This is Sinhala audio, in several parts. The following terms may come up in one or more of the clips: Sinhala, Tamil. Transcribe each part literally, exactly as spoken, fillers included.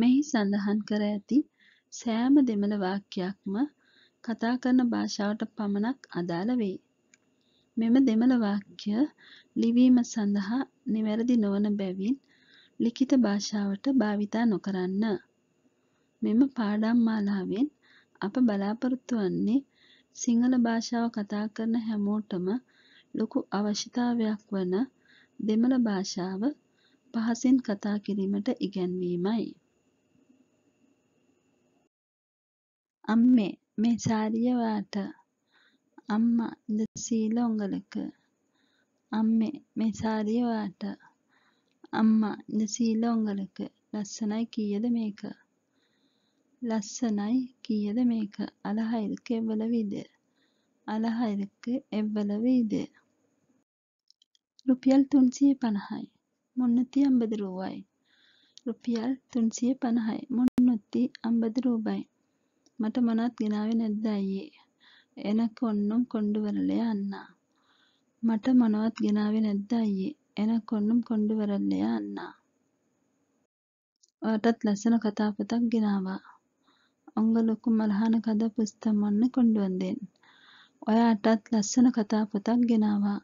මෙහි සඳහන් කර ඇති සෑම දෙමළ වාක්‍යයක්ම කතා කරන භාෂාවට පමණක් අදාළ වේ. මෙම දෙමළ වාක්‍ය ලිවීම සඳහා නිවැරදි නොවන බැවින් ලිඛිත භාෂාවට භාවිතා නොකරන්න. මෙම පාඩම් මාලාවෙන් අප බලාපොරොත්තු වන්නේ සිංහල භාෂාව කතා කරන හැමෝටම ලොකු අවශ්‍යතාවයක් වන දෙමළ භාෂාව පහසෙන් කතා කිරීමට ඉගැන්වීමයි. අම්මේ මේ සාරිය වාට. අම්මා இந்த சீலை உங்களுக்கு. අම්මේ මේ සාරිය වාට. අම්මා இந்த சீலை உங்களுக்கு. ලස්සනයි කීයද මේක? ලස්සනයි කීයද මේක? අලහා ඉල්ක එவ்வளவு இது? අලහා ඉල්ක එவ்வளவு இது? රුපියල් තුන්සිය පනහයි. මුන්නති අම්බද රූවයි. රුපියල් තුන්සිය පනහයි. මුන්නති අම්බද රූබයි. මට මොනවත් ගෙනාවේ නැද්ද අයියේ? එනක ඔන්නම් කොණ්ඩු වරලේ අන්න. මට මොනවත් ගෙනාවේ නැද්ද අයියේ? එනක ඔන්නම් කොණ්ඩු වරලේ අන්න. ඔයාටත් ලස්සන කතාපතක් ගෙනාවා. උංග ලොකු මල්හාන කද පුස්තම් මොන්න කොණ්ඩුවන් දෙන්න. ඔයාටත් ලස්සන කතාපතක් ගෙනාවා.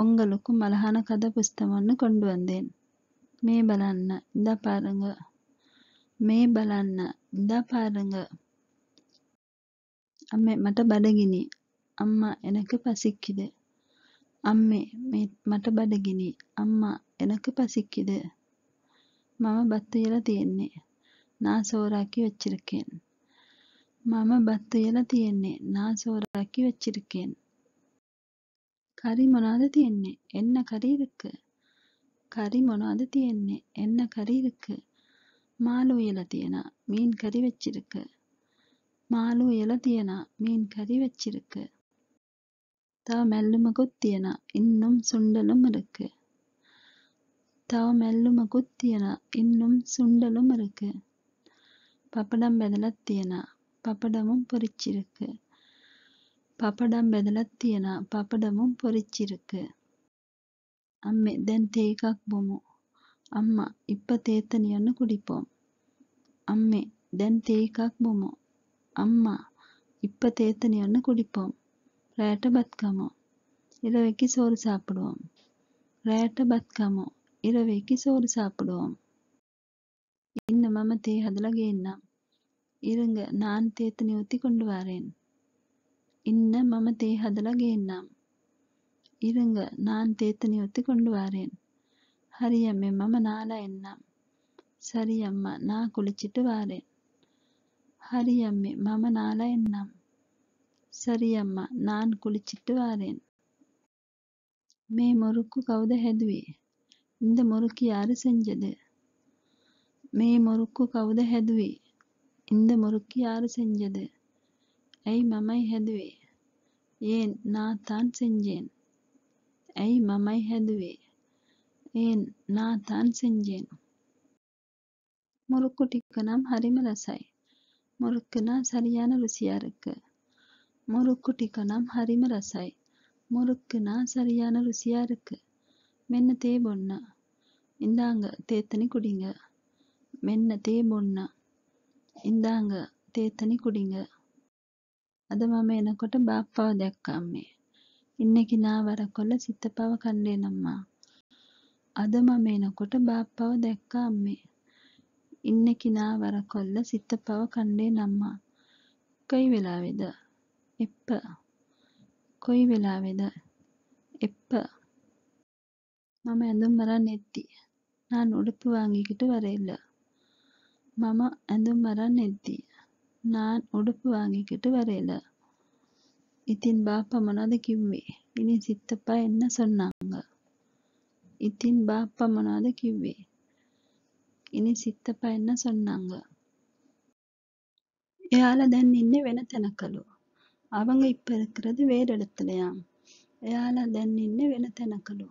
උංග ලොකු මල්හාන කද පුස්තම් මොන්න කොණ්ඩුවන් දෙන්න. මේ බලන්න, ඉඳා පාරංග. මේ බලන්න, ඉඳා පාරංග. අම්මේ මට බඩගිනි. අම්මා එනක පසික්කිද? අම්මේ මට බඩගිනි. අම්මා එනක පසික්කිද? මම බත් තියලා තියන්නේ. නාසෝරාකි වෙච්චිරකෙන්. මම බත් තියලා තියන්නේ. නාසෝරාකි වෙච්චිරකෙන්. කරි මොනවද තියන්නේ? එන්න කරි ඉරක. කරි මොනවද තියන්නේ? එන්න කරි ඉරක. මාළු උයලා තියන මීන් කරි වෙච්චිරක. මාළු උයලා තියන මීන් කරි වෙච්චිරක. තව මැල්ලුමකුත් තියන ඉන්නම් සුණ්ඩලුම රක. තව මැල්ලුමකුත් තියන ඉන්නම් සුණ්ඩලුම රක. පපඩම් බෙදලා තියන පපඩමුම් පොරිච්චිරක. පපඩම් බෙදලා තියන පපඩමුම් පොරිච්චිරක. අම්මේ දැන් තේ එකක් බොමු. අම්මා ඉප්ප තේතනියන්න කුඩිපොම්. අම්මේ දැන් තේ එකක් බොමු. අම්මා ඉප්ප තේතනියන්න කුඩිපොම්. රෑට බත්කමෝ ඉරවෙකි සෝරු සාපඩුවම්. රෑට බත්කමෝ ඉරවෙකි සෝරු සාපඩුවම්. ඉන්න මම තේ හදලා ගේන්නම්. ඉරංග නාන් තේතනියුති කොණ්ඩවාරෙන්. ඉන්න මම තේ හදලා ගේන්නම්. ඉරංග නාන් තේතනියුති කොණ්ඩවාරෙන්. හරියම්මේ මම නාලා එන්නම්. සරියම්මා නා කුලිචිට වාරෙන්. හරියම්මේ මම නාලා එන්නම්. සරියම්මා නාන් කුලිචිට වාරෙන්. මේ මොරුක්කු කවුද හැදුවේ? இந்த මොරුකි யாரு செஞ்சது? මේ මොරුක්කු කවුද හැදුවේ? இந்த මොරුකි யாரு செஞ்சது? ඇයි මමයි හැදුවේ. ஏன் நான் தான் செஞ்சேன். ඇයි මමයි හැදුවේ. ඒන් නාතාන් සෙන්ජෙන්. මොරුක්කු ටික නම් හරිම රසයි. මොරුක්කනා සරියාන රුසියාරක. මොරුක්කු ටික නම් හරිම රසයි. මොරුක්කනා සරියාන රුසියාරක. මෙන්න තේ බොන්න. ඉඳාංග තේතනි කුඩිංග. මෙන්න තේ බොන්න. ඉඳාංග තේතනි කුඩිංග. අද මම එනකොට බාප්පාව දැක්කා අම්මේ. ඉන්නේ කිනා වරකොල්ල සිතපව කන්නේ නම්මා. අද මම එනකොට බාප්පාව දැක්කා අම්මේ. ඉන්න කිනා වරකොල්ල සිතපව කණ්ඩේ නම්මා. කොයි වෙලාවේද? එප්ප. කොයි වෙලාවේද? එප්ප. මම ඇඳුම් මරන් එද්දි නාන් උඩපු වාංගිකට වරෙල්ල. මම ඇඳුම් මරන් එද්දි නාන් උඩපු වාංගිකට වරෙල්ල. ඉතින් බාප්පා මොනවද කිව්වේ? ඉනේ සිතපා එන්න සොන්නාංග. ඉතින් බාප්පා මොනවද කිව්වේ? ඉනි සිත පයන්න சொன்னாங்க. එයාලා දැන් ඉන්නේ වෙන තැනකලු. அவங்க இப்ப இருக்குறது வேற இடத்துலயாம். එයාලා දැන් ඉන්නේ වෙන තැනකලු.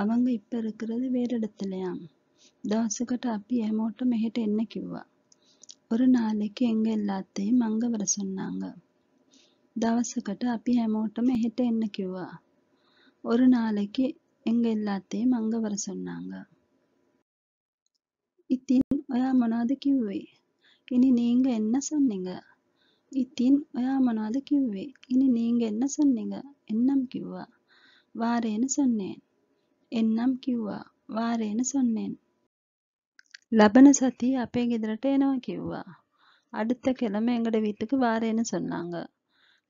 அவங்க இப்ப இருக்குறது வேற இடத்துலயாம். දවසකට අපි හැමෝට මෙහෙට එන්න කිව්වා. ஒரு நாளைக்கு எங்க எல்லாத்தையும் அங்க வர சொன்னாங்க. දවසකට අපි හැමෝට මෙහෙට එන්න කිව්වා. ஒரு நாளைக்கு எங்க எல்லாத்தையும் அங்க வர சொன்னாங்க. ඉතින් ඔයා මොනවද කිව්වේ? ඉනි නීங்க என்ன சொன்னீங்க? ඉතින් ඔයා මොනවද කිව්වේ? ඉනි නීங்க என்ன சொன்னீங்க? එන්නම් කිව්වා. வாரேன்னு சொன்னேன். එන්නම් කිව්වා. வாரேன்னு சொன்னேன். ලබන සතිය අපේ ගෙදරට එනවා කිව්වා. அடுத்த கிழமை எங்கட வீட்டுக்கு வாரேன்னு சொன்னாங்க.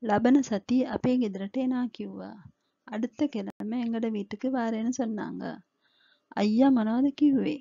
ලබන සතිය අපේ ගෙදරට එනවා කිව්වා. அடுத்த கிழமை எங்கட வீட்டுக்கு வாரேன்னு சொன்னாங்க. ஐயா මොනවද කිව්වේ?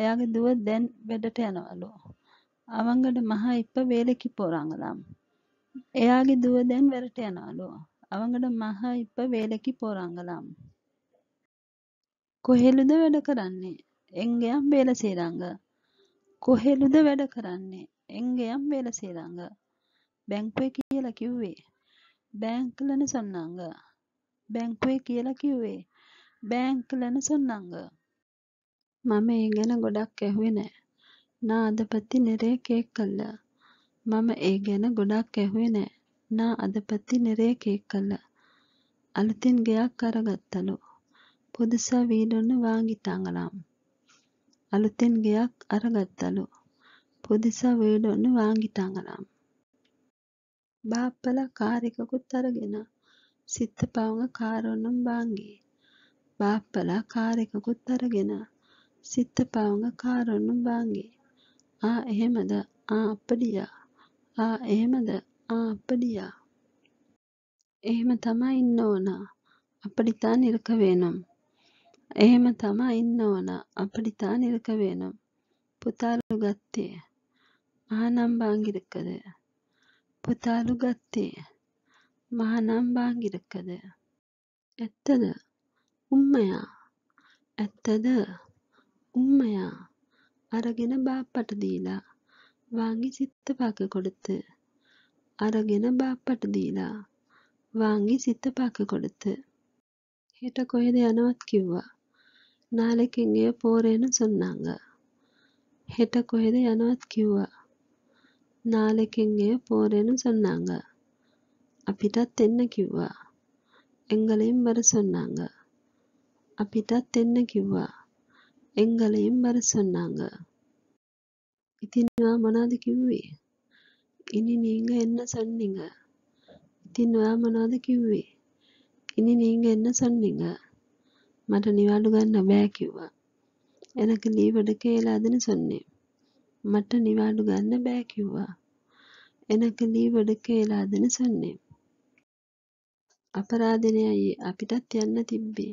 එයාගේ දුව දැන් වැඩට යනවලු. අවංගඩ මහා ඉප්ප වේලෙකි போறாங்களாம். එයාගේ දුව දැන් වැඩට යනවලු. අවංගඩ මහා ඉප්ප වේලෙකි போறாங்களாம். කොහෙලුද වැඩ කරන්නේ? එංගයන් වේලසේරංග. කොහෙලුද වැඩ කරන්නේ? එංගයන් වේලසේරංග. බැංකුවේ කියලා කිව්වේ. බැංකුවලන சொன்னாங்க. බැංකුවේ කියලා කිව්වේ. බැංකුවලන சொன்னாங்க. මම ඒ ගැන ගොඩක් ඇහුවේ නෑ. නා අදපති නිරේ කේක් කළා. මම ඒ ගැන ගොඩක් ඇහුවේ නෑ. නා අදපති නිරේ කේක් කළා. අලුතින් ගයක් අරගත්තලු. පුදුසා වීඩොන්න வாங்கிட்டாங்களாம். අලුතින් ගයක් අරගත්තලු. පුදුසා වීඩොන්න வாங்கிட்டாங்களாம். බාප්පලා කාර් එකකුත් අරගෙන සිත්තපවුංග කාර් ඔන්නම් වාංගි. බාප්පලා කාර් එකකුත් අරගෙන සිත්තපවුංග කාර් ඔන්නම් වාංගි. ආ එහෙමද? ආ අප්පඩියා. ආ එහෙමද? ආ අප්පඩියා. එහෙම තමයි ඉන්න ඕන. අප්පඩිතාන් ඉරක වෙනම්. එහෙම තමයි ඉන්න ඕන. අප්පඩිතාන් ඉරක වෙනම්. පුතාලු ගත්තේ. ආනම් වාංගිරකද? පුතාලු ගත්තේ. මහනම් වාංගිරකද? ඇත්තද? උම්මයා. ඇත්තද? උම්මයා. අරගෙන බාප්පට දීලා වාංගි සිත පාක කොඩත. අරගෙන බාප්පට දීලා වාංගි සිත පාක කොඩත. හෙට කොහෙද යනවත් කිව්වා. නාලකින් එය පෝරේන சொன்னாங்க. හෙට කොහෙද යනවත් කිව්වා. නාලකින් එය පෝරේන சொன்னாங்க. අපිටත් එන්න කිව්වා. එංගලෙන් වර சொன்னாங்க. අපිටත් එන්න කිව්වා. எங்களையும் வர சொன்னாங்க. இத்தின் நான் மனாது கிவ்வே. இனி நீங்க என்ன சொன்னீங்க? இத்தின் நான் மனாது கிவ்வே. இனி நீங்க என்ன சொன்னீங்க? மட்ட நிவாடு கண்ண பே கிவா. எனக்கு லீவ் எடுக்க இயலாதுன்னு சொன்னேன். மட்ட நிவாடு கண்ண பே கிவா. எனக்கு லீவ் எடுக்க இயலாதுன்னு சொன்னேன். அபராதினியாயே අපිටත් යන්න තිබ්බේ.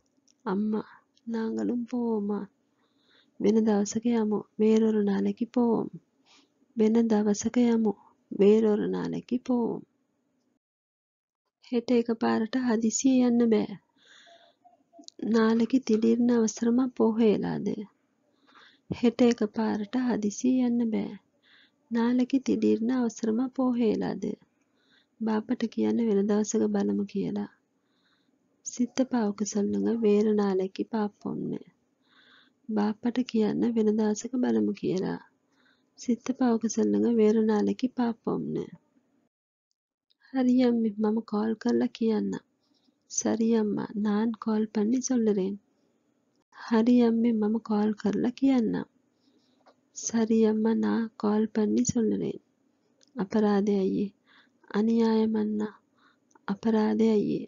அம்மா நாங்களும் போவோமா? වෙන දවසක යමු. வேறொரு நாளைக்கு போவோம். වෙන දවසක යමු. வேறொரு நாளைக்கு போவோம். හෙට එකපාරට හදිසිය යන්න බෑ. නාලකි திடீர்னு அவசரமா போகේලාද? හෙට එකපාරට හදිසිය යන්න බෑ. නාලකි திடீர்னு அவசරமா போகේලාද? බාපට කියන්න වෙන දවසක බලමු කියලා. සිත්තපාවක සල්ලුඟ වේර නාලෙකි පාපොම්න. බාප්පට කියන්න වෙන දවසක බලමු කියලා. සිත්තපාවක සල්ලුඟ වේර නාලෙකි පාපොම්න. හරියම් මම කෝල් කරලා කියන්න. සරියම්මා நான் கால் பண்ணி சொல்றேன். හරියම් මම කෝල් කරලා කියන්න. සරියම්මා நான் கால் பண்ணி சொல்றேன். අපරාදේ අයියේ. අනියායම අන්නා. අපරාදේ අයියේ.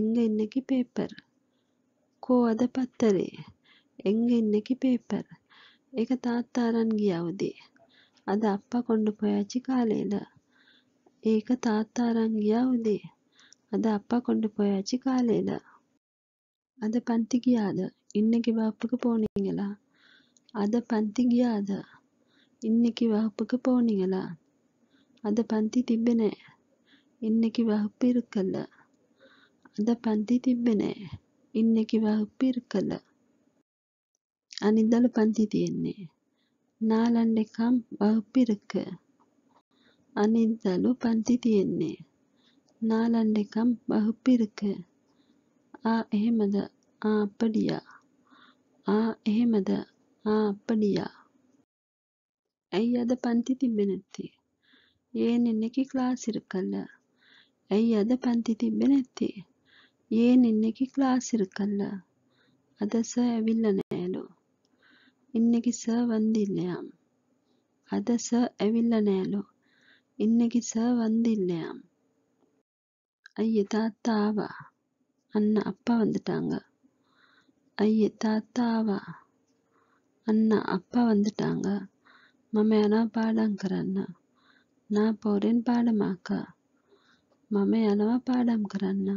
எங்க இன்னைக்கு பேப்பர். கோவத பத்தரே எங்க இன்னைக்கு பேப்பர். ඒක තාත්තාරන් ගියවදී අද අප්පා කොණ්ඩ පොයාචි කාලේද ඒක තාත්තාරන් ගියවදී අද අප්පා කොණ්ඩ පොයාචි කාලේද අද පන්ති ගියාද ඉන්නේ කිව්වපක පොණින්ගලා අද පන්ති ගියාද ඉන්නේ කිව්වපක පොණින්ගලා අද පන්ති තිබ්බේ නෑ ඉන්නේ කිව්වප ඉරකල අද පන්ති තිබ්බේ නෑ ඉන්නේ කිව්වප ඉරකල අනිද්දාල පන්ති තියෙන්නේ නාලන්ඩ එකම් වහුප් ඉරක අනිද්දාල පන්ති තියෙන්නේ නාලන්ඩ එකම් වහුප් ඉරක ආ එහෙමද ආ අපඩියා ආ එහෙමද ආ අපඩියා ඇයි අද පන්ති තිබ්බේ නැත්තේ යේන්නේ නැකි ක්ලාස් ඉරකල ඇයි අද පන්ති තිබ්බේ නැත්තේ යේන්නේ නැකි ක්ලාස් ඉරකල අද සර් ඇවිල්ලා නෑලු இன்னைக்கு சார் வந்து இல்லையாம் அத சார் அவில்ல நேலோ இன்னைக்கு சார் வந்து இல்லையாம் ஐய தாத்தாவா அண்ணா அப்பா வந்துட்டாங்க ஐய தாத்தாவா அண்ணா அப்பா வந்துட்டாங்க மமையானா பாடம் கரண்ணா நான் போறேன் பாடமாக்கா மமையானவா பாடம் கரண்ணா